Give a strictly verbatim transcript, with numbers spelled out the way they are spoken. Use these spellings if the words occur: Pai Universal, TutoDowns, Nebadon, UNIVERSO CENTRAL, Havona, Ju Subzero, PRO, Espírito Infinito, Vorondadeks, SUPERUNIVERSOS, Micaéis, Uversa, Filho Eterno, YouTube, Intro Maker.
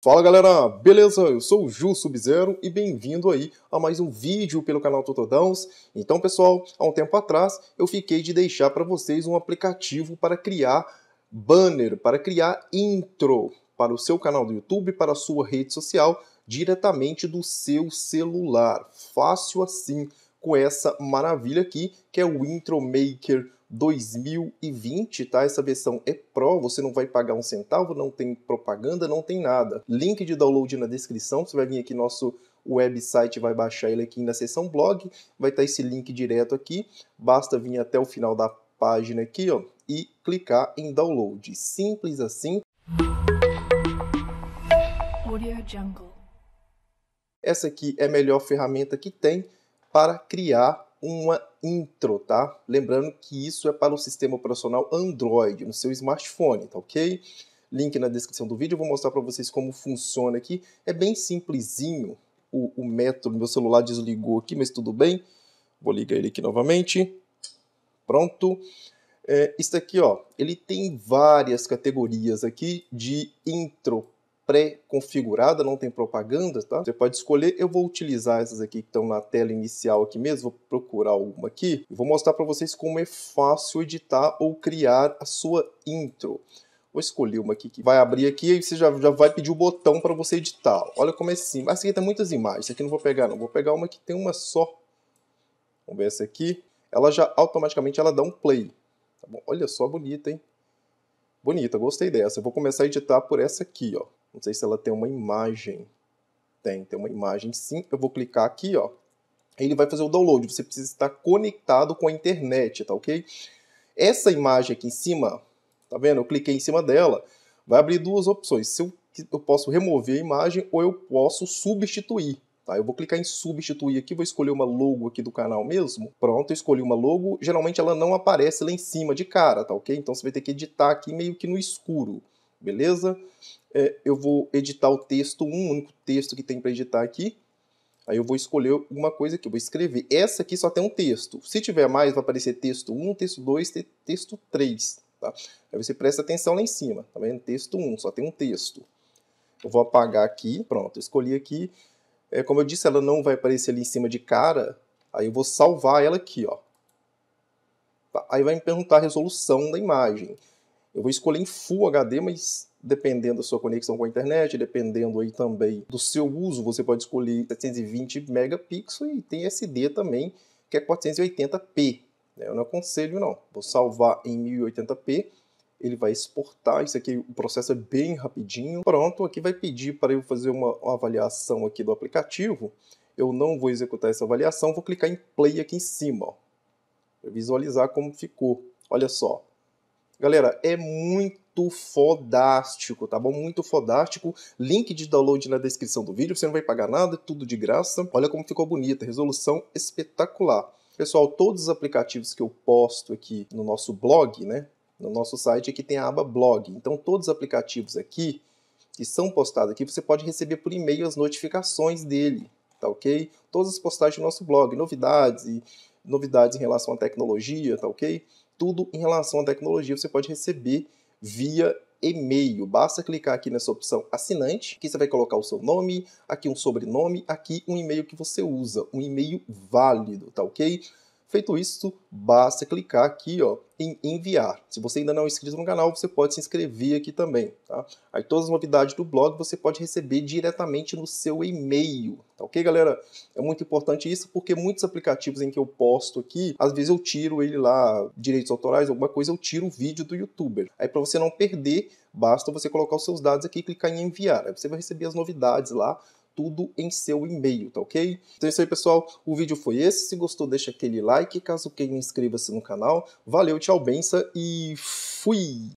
Fala galera, beleza? Eu sou o Ju Subzero e bem-vindo aí a mais um vídeo pelo canal TutoDowns. Então pessoal, há um tempo atrás eu fiquei de deixar para vocês um aplicativo para criar banner, para criar intro para o seu canal do YouTube, para a sua rede social, diretamente do seu celular. Fácil assim, com essa maravilha aqui, que é o Intro Maker dois mil e vinte, tá? Essa versão é Pro, você não vai pagar um centavo, não tem propaganda, não tem nada. Link de download na descrição, você vai vir aqui nosso website, vai baixar ele aqui na seção blog, vai estar esse link direto aqui, basta vir até o final da página aqui, ó, e clicar em download. Simples assim. Essa aqui é a melhor ferramenta que tem para criar uma intro, tá? Lembrando que isso é para o sistema operacional Android, no seu smartphone, tá ok? Link na descrição do vídeo, eu vou mostrar para vocês como funciona aqui. É bem simplesinho o, o método, meu celular desligou aqui, mas tudo bem. Vou ligar ele aqui novamente. Pronto. É, isso aqui, ó, ele tem várias categorias aqui de intro pré-configurada, não tem propaganda, tá? Você pode escolher, eu vou utilizar essas aqui que estão na tela inicial aqui mesmo, vou procurar alguma aqui. Vou mostrar para vocês como é fácil editar ou criar a sua intro. Vou escolher uma aqui que vai abrir aqui e você já, já vai pedir o botão para você editar. Olha como é simples. Essa aqui tem muitas imagens, essa aqui não vou pegar não, vou pegar uma que tem uma só. Vamos ver essa aqui. Ela já automaticamente ela dá um play. Tá bom? Olha só, bonita, hein? Bonita, gostei dessa. Eu vou começar a editar por essa aqui, ó. Não sei se ela tem uma imagem. Tem, tem uma imagem sim. Eu vou clicar aqui, ó. Ele vai fazer o download. Você precisa estar conectado com a internet, tá ok? Essa imagem aqui em cima, tá vendo? Eu cliquei em cima dela. Vai abrir duas opções. Se eu, eu posso remover a imagem ou eu posso substituir, tá? Eu vou clicar em substituir aqui. Vou escolher uma logo aqui do canal mesmo. Pronto, eu escolhi uma logo. Geralmente ela não aparece lá em cima de cara, tá ok? Então você vai ter que editar aqui meio que no escuro. Beleza? É, eu vou editar o texto, um único texto que tem para editar aqui. Aí eu vou escolher uma coisa aqui, eu vou escrever. Essa aqui só tem um texto. Se tiver mais, vai aparecer texto um, texto dois, texto três. Tá? Aí você presta atenção lá em cima, tá vendo? Texto um, só tem um texto. Eu vou apagar aqui, pronto, escolhi aqui. É, como eu disse, ela não vai aparecer ali em cima de cara. Aí eu vou salvar ela aqui, ó. Tá? Aí vai me perguntar a resolução da imagem. Eu vou escolher em Full H D, mas dependendo da sua conexão com a internet, dependendo aí também do seu uso, você pode escolher setecentos e vinte megapixels e tem S D também, que é quatrocentos e oitenta p. Eu não aconselho, não. Vou salvar em mil e oitenta p, ele vai exportar. Isso aqui, o processo é bem rapidinho. Pronto, aqui vai pedir para eu fazer uma, uma avaliação aqui do aplicativo. Eu não vou executar essa avaliação, vou clicar em Play aqui em cima, para visualizar como ficou. Olha só. Galera, é muito fodástico, tá bom? Muito fodástico. Link de download na descrição do vídeo, você não vai pagar nada, tudo de graça. Olha como ficou bonita, resolução espetacular. Pessoal, todos os aplicativos que eu posto aqui no nosso blog, né? No nosso site aqui tem a aba blog. Então todos os aplicativos aqui, que são postados aqui, você pode receber por e-mail as notificações dele, tá ok? Todas as postagens do nosso blog, novidades e novidades em relação à tecnologia, tá ok? Tudo em relação à tecnologia você pode receber via e-mail. Basta clicar aqui nessa opção assinante, aqui você vai colocar o seu nome, aqui um sobrenome, aqui um e-mail que você usa, um e-mail válido, tá ok? Feito isso, basta clicar aqui, ó, em enviar. Se você ainda não é inscrito no canal, você pode se inscrever aqui também, tá? Aí todas as novidades do blog você pode receber diretamente no seu e-mail, tá ok, galera? É muito importante isso, porque muitos aplicativos em que eu posto aqui, às vezes eu tiro ele lá, direitos autorais, alguma coisa, eu tiro o vídeo do youtuber. Aí para você não perder, basta você colocar os seus dados aqui e clicar em enviar. Aí você vai receber as novidades lá, tudo em seu e-mail, tá ok? Então é isso aí, pessoal. O vídeo foi esse. Se gostou, deixa aquele like. Caso queira, inscreva-se no canal. Valeu, tchau, benção e fui!